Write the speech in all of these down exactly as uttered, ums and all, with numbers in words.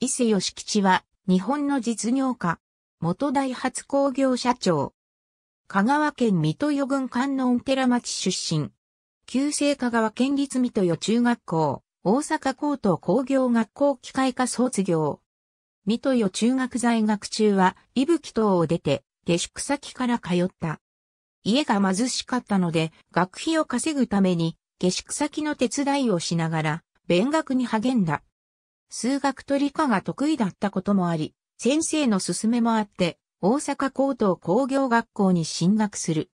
伊勢義吉は、日本の実業家。元ダイハツ工業社長。香川県三豊郡観音寺町出身。旧制香川県立三豊中学校、大阪高等工業学校機械科卒業。三豊中学在学中は、伊吹等を出て、下宿先から通った。家が貧しかったので、学費を稼ぐために、下宿先の手伝いをしながら、勉学に励んだ。数学と理科が得意だったこともあり、先生の勧めもあって、大阪高等工業学校に進学する。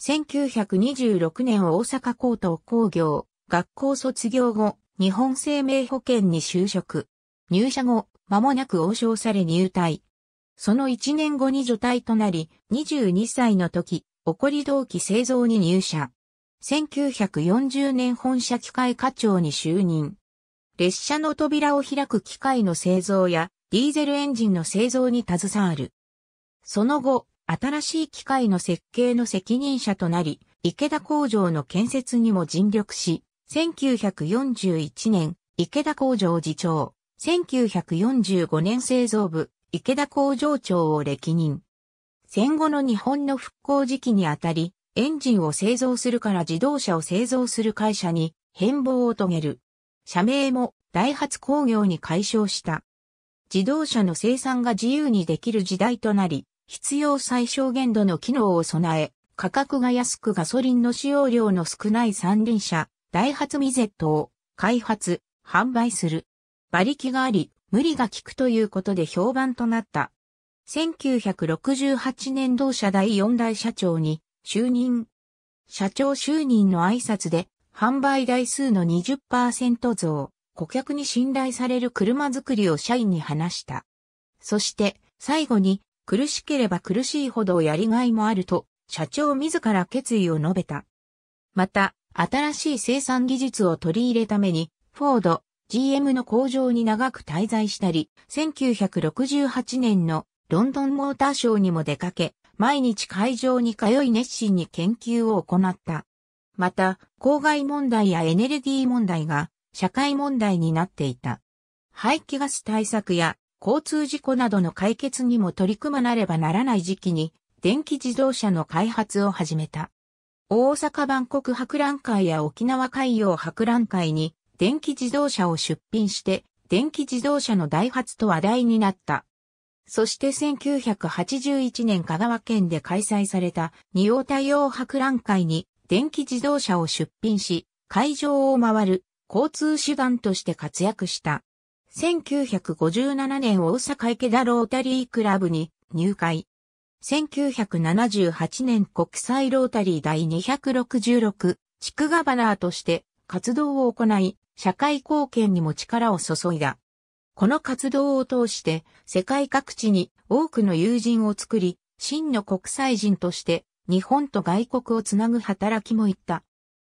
せんきゅうひゃくにじゅうろくねん大阪高等工業学校卒業後、日本生命保険に就職。入社後、間もなく応召され入隊。そのいちねんごに除隊となり、にじゅうにさいの時、起り銅器製造に入社。せんきゅうひゃくよんじゅうねん本社機械課長に就任。列車の扉を開く機械の製造や、ディーゼルエンジンの製造に携わる。その後、新しい機械の設計の責任者となり、池田工場の建設にも尽力し、せんきゅうひゃくよんじゅういちねん、池田工場次長、せんきゅうひゃくよんじゅうごねん製造部、池田工場長を歴任。戦後の日本の復興時期にあたり、エンジンを製造するから自動車を製造する会社に変貌を遂げる。社名もダイハツ工業に改称した。自動車の生産が自由にできる時代となり、必要最小限度の機能を備え、価格が安くガソリンの使用量の少ない三輪車、ダイハツミゼットを開発、販売する。馬力があり、無理が利くということで評判となった。せんきゅうひゃくろくじゅうはちねん同社第よん代社長に就任。社長就任の挨拶で、販売台数の にじゅっパーセント 増。顧客に信頼される車作りを社員に話した。そして、最後に、苦しければ苦しいほどやりがいもあると、社長自ら決意を述べた。また、新しい生産技術を取り入れために、フォード、ジーエム の工場に長く滞在したり、せんきゅうひゃくろくじゅうはちねんのロンドンモーターショーにも出かけ、毎日会場に通い熱心に研究を行った。また、公害問題やエネルギー問題が、社会問題になっていた。排気ガス対策や交通事故などの解決にも取り組まなればならない時期に電気自動車の開発を始めた。大阪万国博覧会や沖縄海洋博覧会に電気自動車を出品して電気自動車のダイハツと話題になった。そしてせんきゅうひゃくはちじゅういちねん香川県で開催された仁王太陽博覧会に電気自動車を出品し会場を回る。交通手段として活躍した。せんきゅうひゃくごじゅうななねん大阪池田ロータリークラブに入会。せんきゅうひゃくななじゅうはちねん国際ロータリー第にひゃくろくじゅうろく地区ガバナーとして活動を行い、社会貢献にも力を注いだ。この活動を通して世界各地に多くの友人を作り、真の国際人として日本と外国をつなぐ働きもいった。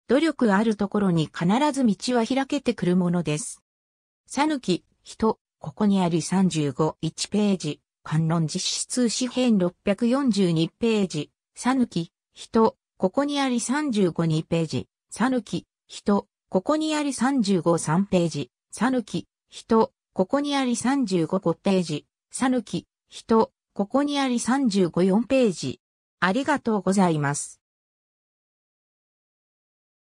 努力あるところに必ず道は開けてくるものです。さぬき、人、ここにありさんじゅうご いちページ、観音実施通史編ろっぴゃくよんじゅうにページ、さぬき、人、ここにありさんじゅうご にページ、さぬき、人、ここにありさんじゅうご さんページ、さぬき、人、ここにありさんじゅうご ごページ、さぬき、人、ここにありさんじゅうご よんページ。ありがとうございます。